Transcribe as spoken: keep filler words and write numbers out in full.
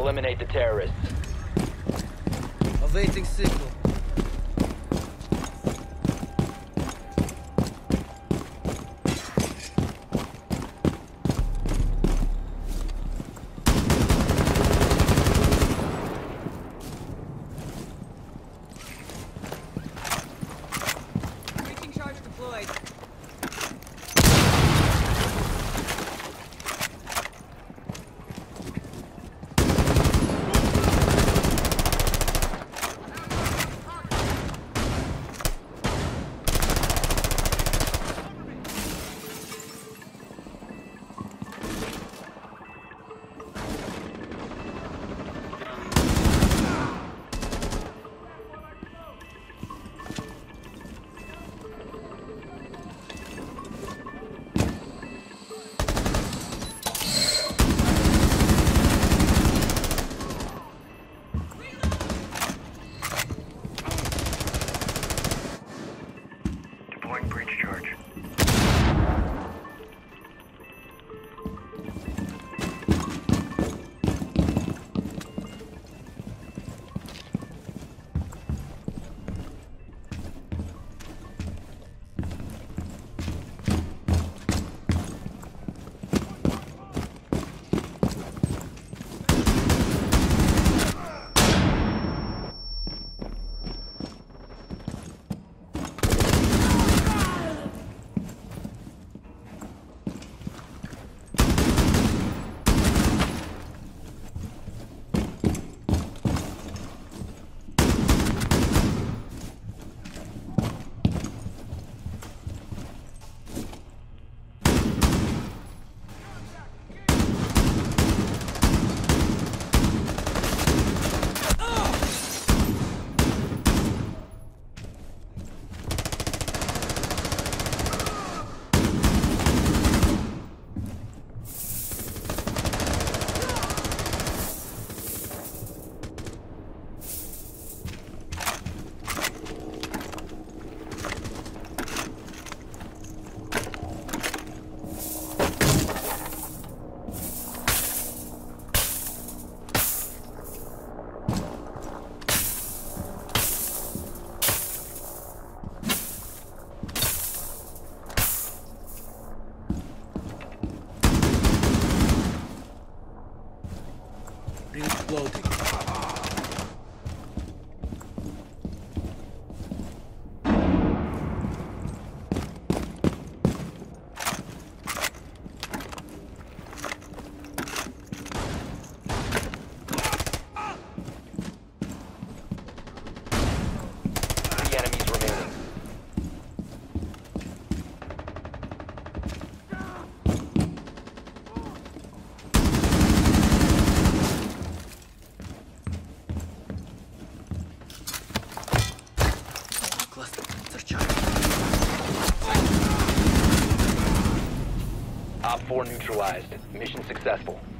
Eliminate the terrorists. Awaiting signal. Op four neutralized. Mission successful.